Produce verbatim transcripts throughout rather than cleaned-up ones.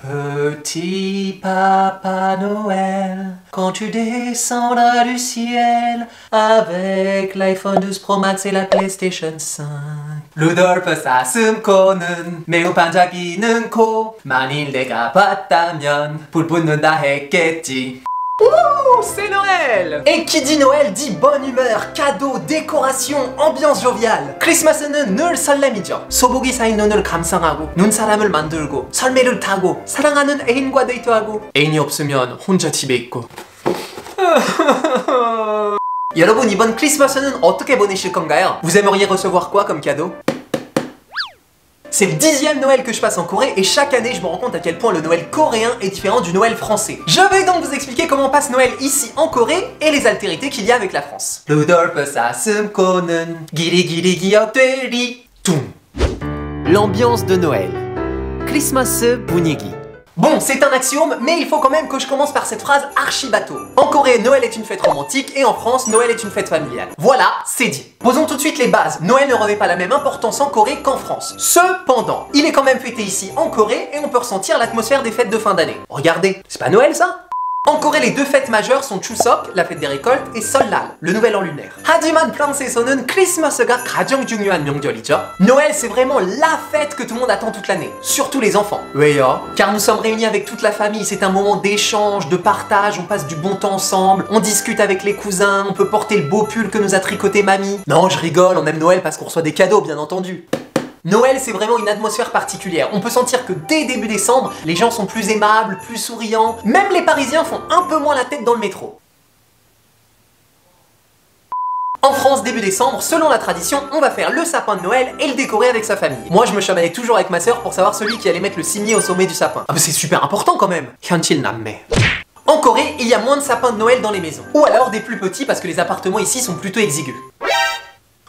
Petit Papa Noël, quand tu descendras du ciel, avec l'iPhone douze Pro Max et la PlayStation cinq. 루돌프 사슴코는 매우 반짝이는 코, 만일 내가 봤다면 불 붙는다 했겠지. Ouh, c'est Noël! Et qui dit Noël dit bonne humeur, cadeau, décoration, ambiance joviale. 크리스마스는 늘 설렘이죠. 소복이 쌓인 눈을 감상하고, 눈사람을 만들고, 설매를 타고, 사랑하는 애인과 데이트하고, 애인이 없으면 혼자 집에 있고. 여러분, 이번 크리스마스는 어떻게 보내실 건가요? Vous aimeriez recevoir quoi comme cadeau? C'est le dixième Noël que je passe en Corée et chaque année je me rends compte à quel point le Noël coréen est différent du Noël français. Je vais donc vous expliquer comment on passe Noël ici en Corée et les altérités qu'il y a avec la France. L'ambiance de Noël. Christmas 분위기. Bon, c'est un axiome, mais il faut quand même que je commence par cette phrase archi-bateau. En Corée, Noël est une fête romantique, et en France, Noël est une fête familiale. Voilà, c'est dit. Posons tout de suite les bases. Noël ne revêt pas la même importance en Corée qu'en France. Cependant, il est quand même fêté ici, en Corée, et on peut ressentir l'atmosphère des fêtes de fin d'année. Regardez, c'est pas Noël ça? En Corée, les deux fêtes majeures sont Chusok, la fête des récoltes, et Sol Lal, le nouvel an lunaire. 하지만 프랑스에서는 크리스마스가 가장 중요한 명절이죠. Noël, c'est vraiment la fête que tout le monde attend toute l'année, surtout les enfants. 왜요? Car nous sommes réunis avec toute la famille, c'est un moment d'échange, de partage, on passe du bon temps ensemble, on discute avec les cousins, on peut porter le beau pull que nous a tricoté mamie. Non, je rigole, on aime Noël parce qu'on reçoit des cadeaux, bien entendu. Noël, c'est vraiment une atmosphère particulière. On peut sentir que dès début décembre, les gens sont plus aimables, plus souriants. Même les Parisiens font un peu moins la tête dans le métro. En France, début décembre, selon la tradition, on va faire le sapin de Noël et le décorer avec sa famille. Moi, je me chamaillais toujours avec ma sœur pour savoir celui qui allait mettre le cimier au sommet du sapin. Ah mais c'est super important quand même. En Corée, il y a moins de sapins de Noël dans les maisons. Ou alors des plus petits parce que les appartements ici sont plutôt exigus.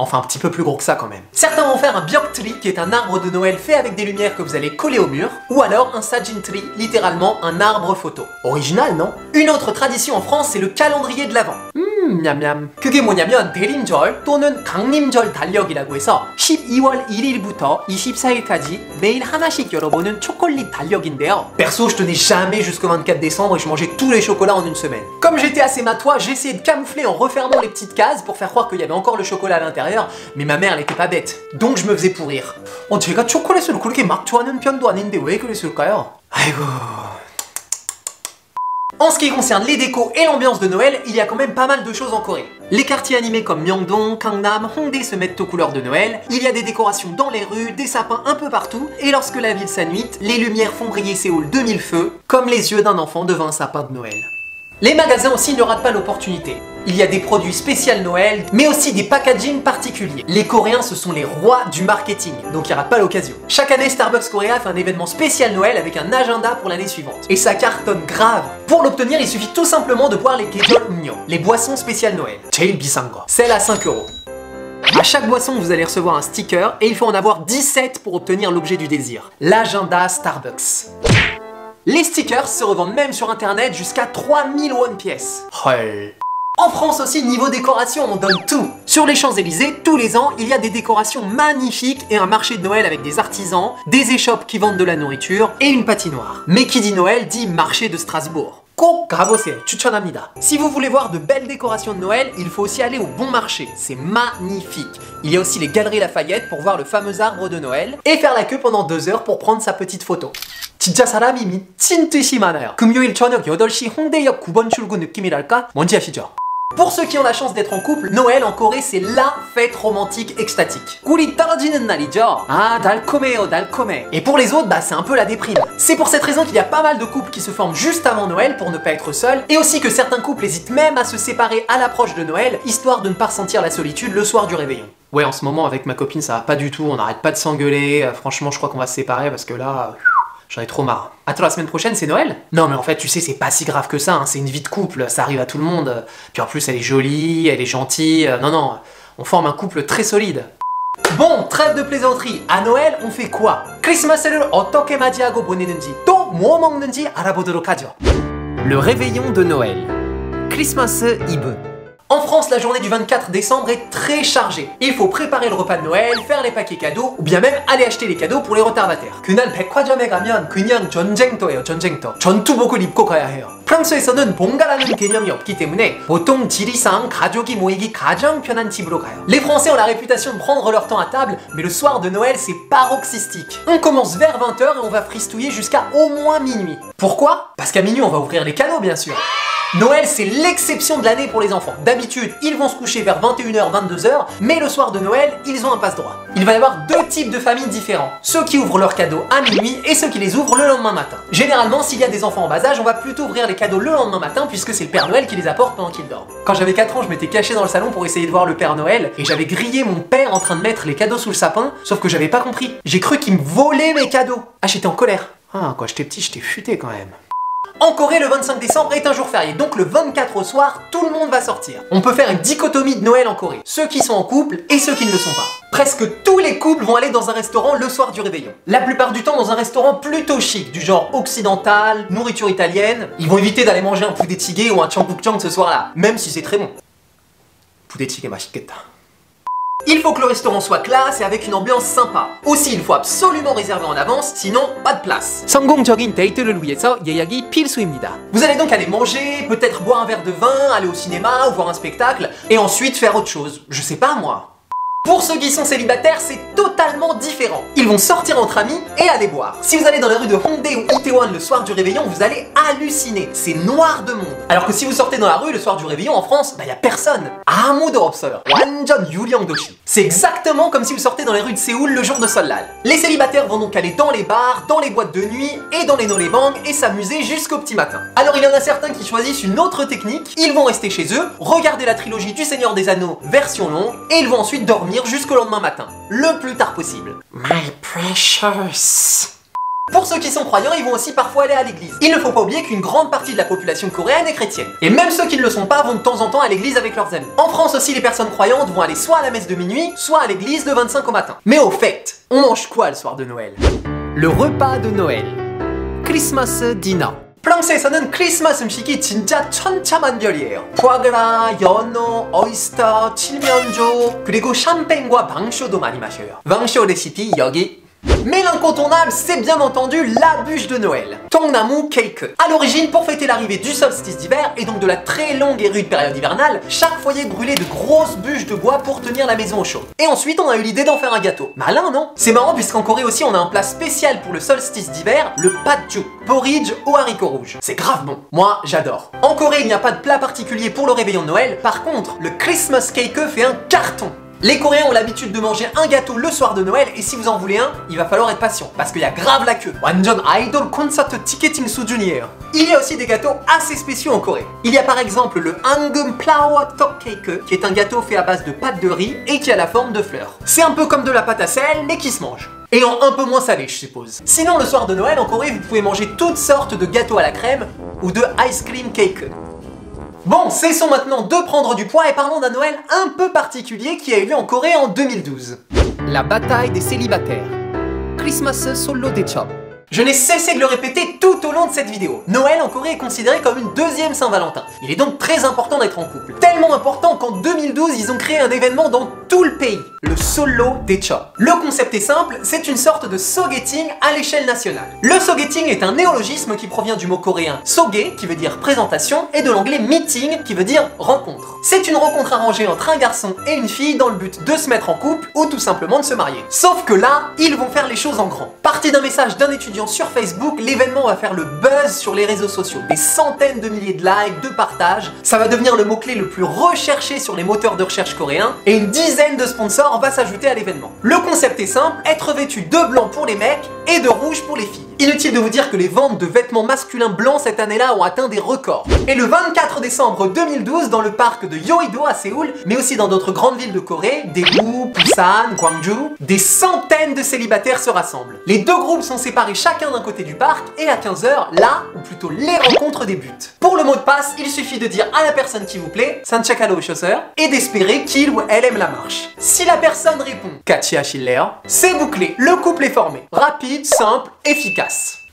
Enfin, un petit peu plus gros que ça quand même. Certains vont faire un byeok-tree, qui est un arbre de Noël fait avec des lumières que vous allez coller au mur, ou alors un sajin-tree, littéralement un arbre photo. Original, non? Une autre tradition en France, c'est le calendrier de l'Avent. Hmm, miam miam. 그게 뭐냐면 대림절 또는 강림절 달력이라고 해서 십이월 일일부터 이십사일까지 매일 하나씩 열어보는 초콜릿 달력인데요. Perso, je tenais jamais jusqu'au vingt-quatre décembre et je mangeais tous les chocolats en une semaine. Comme j'étais assez matois, j'essayais de camoufler en refermant les petites cases pour faire croire qu'il y avait encore le chocolat à l'intérieur. Mais ma mère elle était pas bête, donc je me faisais pourrir. Oh, 제가 초콜릿을 그렇게 막 좋아하는 편도 아닌데 왜 그랬을까요? 아이고. En ce qui concerne les décos et l'ambiance de Noël, il y a quand même pas mal de choses en Corée. Les quartiers animés comme Myeongdong, Gangnam, Hongdae se mettent aux couleurs de Noël, il y a des décorations dans les rues, des sapins un peu partout, et lorsque la ville s'annuit, les lumières font briller Séoul de mille feux, comme les yeux d'un enfant devant un sapin de Noël. Les magasins aussi ne ratent pas l'opportunité. Il y a des produits spéciaux Noël, mais aussi des packagings particuliers. Les Coréens, ce sont les rois du marketing, donc ils ratent pas l'occasion. Chaque année, Starbucks Corée fait un événement spécial Noël avec un agenda pour l'année suivante. Et ça cartonne grave. Pour l'obtenir, il suffit tout simplement de boire les Gejeolmyo, les boissons spéciales Noël. 제일 비싼 거. Celle à cinq euros. À chaque boisson, vous allez recevoir un sticker, et il faut en avoir dix-sept pour obtenir l'objet du désir. L'agenda Starbucks. Les stickers se revendent même sur internet jusqu'à trois mille won pièce. Hey. En France aussi, niveau décoration, on donne tout. Sur les Champs-Élysées, tous les ans, il y a des décorations magnifiques et un marché de Noël avec des artisans, des échoppes qui vendent de la nourriture et une patinoire. Mais qui dit Noël dit marché de Strasbourg. 꼭 가보세요. 추천합니다. Si vous voulez voir de belles décorations de Noël, il faut aussi aller au Bon Marché. C'est magnifique. Il y a aussi les Galeries Lafayette pour voir le fameux arbre de Noël et faire la queue pendant deux heures pour prendre sa petite photo. 진짜 사람이 미친 듯이 많아요. 금요일 저녁 여덟 시 홍대역 구 번 출구 느낌이랄까? 뭔지 아시죠? Pour ceux qui ont la chance d'être en couple, Noël en Corée c'est LA fête romantique extatique. 꿀이 떨어지는 날이죠. Ah, 달콤해요, 달콤해. Et pour les autres, bah c'est un peu la déprime. C'est pour cette raison qu'il y a pas mal de couples qui se forment juste avant Noël pour ne pas être seuls, et aussi que certains couples hésitent même à se séparer à l'approche de Noël, histoire de ne pas ressentir la solitude le soir du réveillon. Ouais, en ce moment avec ma copine ça va pas du tout, on n'arrête pas de s'engueuler, franchement je crois qu'on va se séparer parce que là... J'en ai trop marre. Attends, la semaine prochaine, c'est Noël? Non, mais en fait, tu sais, c'est pas si grave que ça, hein. C'est une vie de couple, ça arrive à tout le monde. Puis en plus, elle est jolie, elle est gentille. Non, non, on forme un couple très solide. Bon, trêve de plaisanterie. À Noël, on fait quoi? 크리스마스를 어떻게 맞이하고 보내는지, 또 뭐 먹는지 알아보도록 하죠. Le réveillon de Noël. 크리스마스 이브. En France, France, la journée du vingt-quatre décembre est très chargée. Il faut préparer le repas de Noël, faire les paquets cadeaux, ou bien même aller acheter les cadeaux pour les retardataires. 그날 백화점에 가면 그냥 전쟁터예요, 전쟁터. 전투복을 입고 가야 해요. 프랑스에서는 본가라는 개념이 없기 때문에 보통 지리상 가족이 모이기 가장 편한 집으로 가요. Les Français ont la réputation de prendre leur temps à table, mais le soir de Noël c'est paroxystique. On commence vers vingt heures et on va fristouiller jusqu'à au moins minuit. Pourquoi? Parce qu'à minuit on va ouvrir les cadeaux bien sûr. Noël, c'est l'exception de l'année pour les enfants. D'habitude, ils vont se coucher vers vingt et une heures, vingt-deux heures, mais le soir de Noël, ils ont un passe-droit. Il va y avoir deux types de familles différents. Ceux qui ouvrent leurs cadeaux à minuit et ceux qui les ouvrent le lendemain matin. Généralement, s'il y a des enfants en bas âge, on va plutôt ouvrir les cadeaux le lendemain matin puisque c'est le Père Noël qui les apporte pendant qu'ils dorment. Quand j'avais quatre ans, je m'étais caché dans le salon pour essayer de voir le Père Noël et j'avais grillé mon père en train de mettre les cadeaux sous le sapin, sauf que j'avais pas compris. J'ai cru qu'il me volait mes cadeaux. Ah, j'étais en colère. Ah, quand j'étais petit, j'étais futé quand même. En Corée, le vingt-cinq décembre est un jour férié, donc le vingt-quatre au soir, tout le monde va sortir. On peut faire une dichotomie de Noël en Corée, ceux qui sont en couple et ceux qui ne le sont pas. Presque tous les couples vont aller dans un restaurant le soir du réveillon. La plupart du temps dans un restaurant plutôt chic, du genre occidental, nourriture italienne. Ils vont éviter d'aller manger un pudetjjigae ou un janggukjang ce soir-là, même si c'est très bon. Pudetjjigae 맛있겠다. Il faut que le restaurant soit classe et avec une ambiance sympa. Aussi, il faut absolument réserver en avance, sinon pas de place. Vous allez donc aller manger, peut-être boire un verre de vin, aller au cinéma ou voir un spectacle, et ensuite faire autre chose. Je sais pas moi. Pour ceux qui sont célibataires, c'est totalement différent. Ils vont sortir entre amis et aller boire. Si vous allez dans les rues de Hongdae ou Itaewon le soir du réveillon, vous allez halluciner. C'est noir de monde. Alors que si vous sortez dans la rue le soir du réveillon en France, bah y a personne. 아무도 없어요. 완전 유령도시. C'est exactement comme si vous sortez dans les rues de Séoul le jour de Sol Lal. Les célibataires vont donc aller dans les bars, dans les boîtes de nuit et dans les Nollebangs et s'amuser jusqu'au petit matin. Alors il y en a certains qui choisissent une autre technique. Ils vont rester chez eux, regarder la trilogie du Seigneur des Anneaux version longue et ils vont ensuite dormir jusqu'au lendemain matin, le plus tard possible. My precious. Pour ceux qui sont croyants, ils vont aussi parfois aller à l'église. Il ne faut pas oublier qu'une grande partie de la population coréenne est chrétienne. Et même ceux qui ne le sont pas vont de temps en temps à l'église avec leurs amis. En France aussi, les personnes croyantes vont aller soit à la messe de minuit, soit à l'église le vingt-cinq au matin. Mais au fait, on mange quoi le soir de Noël? Le repas de Noël. Christmas dinner. 프랑스에서는 크리스마스 음식이 진짜 천차만별이에요. 포아그라, 연어, 어이스터, 칠면조, 그리고 샴페인과 방쇼도 많이 마셔요. 방쇼 레시피 여기. Mais l'incontournable, c'est bien entendu la bûche de Noël, Tongnamu Cake. A l'origine, pour fêter l'arrivée du solstice d'hiver et donc de la très longue et rude période hivernale, chaque foyer brûlait de grosses bûches de bois pour tenir la maison au chaud. Et ensuite, on a eu l'idée d'en faire un gâteau. Malin, non? C'est marrant puisqu'en Corée aussi, on a un plat spécial pour le solstice d'hiver, le patjuk, porridge aux haricots rouges. C'est grave bon. Moi, j'adore. En Corée, il n'y a pas de plat particulier pour le réveillon de Noël. Par contre, le Christmas Cake fait un carton. Les Coréens ont l'habitude de manger un gâteau le soir de Noël et si vous en voulez un, il va falloir être patient parce qu'il y a grave la queue. 완전 idol concert ticketing 수준이에요. Il y a aussi des gâteaux assez spéciaux en Corée. Il y a par exemple le Hangum Flower Top Cake qui est un gâteau fait à base de pâte de riz et qui a la forme de fleurs. C'est un peu comme de la pâte à sel mais qui se mange. Et en un peu moins salé, je suppose. Sinon, le soir de Noël en Corée, vous pouvez manger toutes sortes de gâteaux à la crème ou de ice cream cake. Bon, cessons maintenant de prendre du poids et parlons d'un Noël un peu particulier qui a eu lieu en Corée en deux mille douze. La bataille des célibataires. Christmas Solo Daejeop. Je n'ai cessé de le répéter tout au long de cette vidéo. Noël en Corée est considéré comme une deuxième Saint-Valentin. Il est donc très important d'être en couple. Tellement important qu'en deux mille douze, ils ont créé un événement dans tout le pays, le Solo Daejeop. Le concept est simple, c'est une sorte de sogeting à l'échelle nationale. Le sogeting est un néologisme qui provient du mot coréen soge, qui veut dire présentation, et de l'anglais meeting, qui veut dire rencontre. C'est une rencontre arrangée entre un garçon et une fille dans le but de se mettre en couple ou tout simplement de se marier. Sauf que là, ils vont faire les choses en grand. Parti d'un message d'un étudiant sur Facebook, l'événement va faire le buzz sur les réseaux sociaux. Des centaines de milliers de likes, de partages, ça va devenir le mot-clé le plus recherché sur les moteurs de recherche coréens, et une dizaine de sponsors va s'ajouter à l'événement. Le concept est simple, être vêtu de blanc pour les mecs et de rouge pour les filles. Inutile de vous dire que les ventes de vêtements masculins blancs cette année-là ont atteint des records. Et le vingt-quatre décembre deux mille douze, dans le parc de Yoido à Séoul, mais aussi dans d'autres grandes villes de Corée, Daegu, Busan, Gwangju, des centaines de célibataires se rassemblent. Les deux groupes sont séparés chacun d'un côté du parc, et à quinze heures, là, ou plutôt les rencontres débutent. Pour le mot de passe, il suffit de dire à la personne qui vous plaît, Sanchakalo Chausseur, et d'espérer qu'il ou elle aime la marche. Si la personne répond Kachi Achilleo, c'est bouclé, le couple est formé. Rapide, simple, efficace.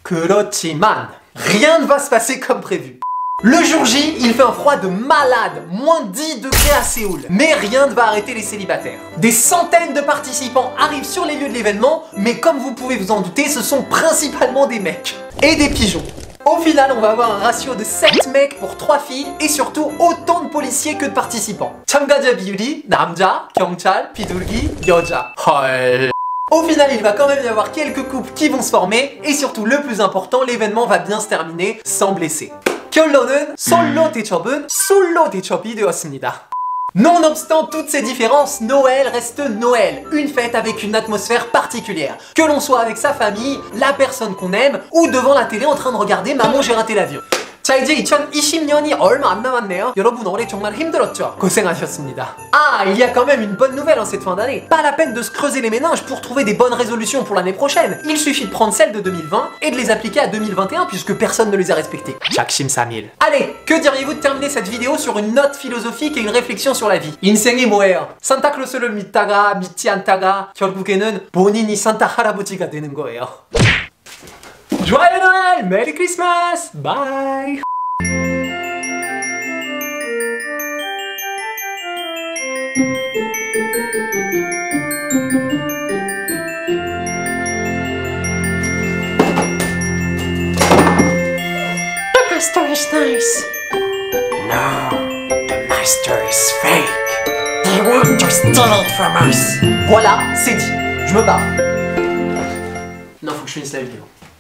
그렇지만, rien ne va se passer comme prévu. Le jour J, il fait un froid de malade, moins dix degrés à Séoul. Mais rien ne va arrêter les célibataires. Des centaines de participants arrivent sur les lieux de l'événement, mais comme vous pouvez vous en douter, ce sont principalement des mecs. Et des pigeons. Au final, on va avoir un ratio de sept mecs pour trois filles et surtout autant de policiers que de participants. 참가자 비율이 남자, 경찰, 비둘기, 여자. 헐. Au final, il va quand même y avoir quelques couples qui vont se former et surtout, le plus important, l'événement va bien se terminer sans blesser. 결론은 솔로 대첩은 솔로 대첩이 되었습니다. Nonobstant toutes ces différences, Noël reste Noël, une fête avec une atmosphère particulière. Que l'on soit avec sa famille, la personne qu'on aime, ou devant la télé en train de regarder Maman j'ai raté l'avion. 자 이제 이천이십 년이 얼마 안 남았네요. 여러분 올해 정말 힘들었죠? 고생하셨습니다. Ah, il y a quand même une bonne nouvelle en cette fin d'année. Pas la peine de se creuser les méninges pour trouver des bonnes résolutions pour l'année prochaine. Il suffit de prendre celles de deux mille vingt et de les appliquer à deux mille vingt et un puisque personne ne les a respectées. 작심 삼일. Allez, que diriez-vous de terminer cette vidéo sur une note philosophique et une réflexion sur la vie? 인생이 뭐예요? 산타클로스를 믿다가 믿지 않다가 결국에는 본인이 산타 할아버지가 되는 거예요. Joyeux Noël! Merry Christmas! Bye! The master is nice. No, the master is fake. They want to steal it from us. Voilà, c'est dit. Je me barre. Non, faut que je finisse la vidéo.